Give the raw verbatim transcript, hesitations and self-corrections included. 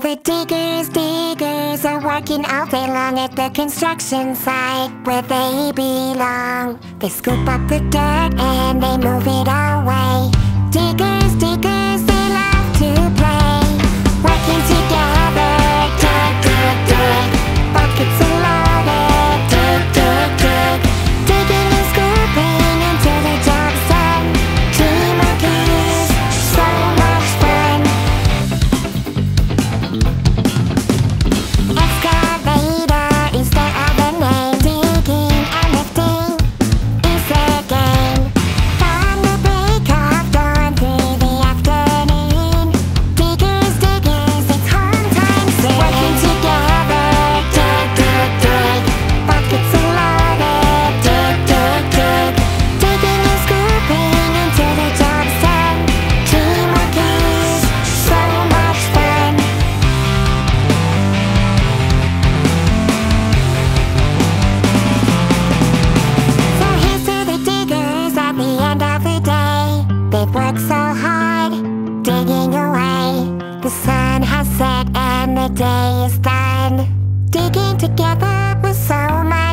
All the diggers, diggers are working all day long at the construction site where they belong. They scoop up the dirt and they move it away. Diggers, diggers, they love to play. Working together, dig, dig, dig. Buckets are loaded, dig, dig, dig. Digging and scooping until the job's done. Dream of peace, so much fun. Excavator is the other name. Digging and lifting is the game. From the break of dawn to the afternoon. Diggers, diggers, it's home time soon. Working together, dig, dig, dig. Buckets are loaded, dig, dig, dig. Digging and scooping until the job's done. Teamwork is so much fun. So here's to the diggers at the end of the day. They've worked so hard, digging away. The sun has set and the day is done. Digging together was so much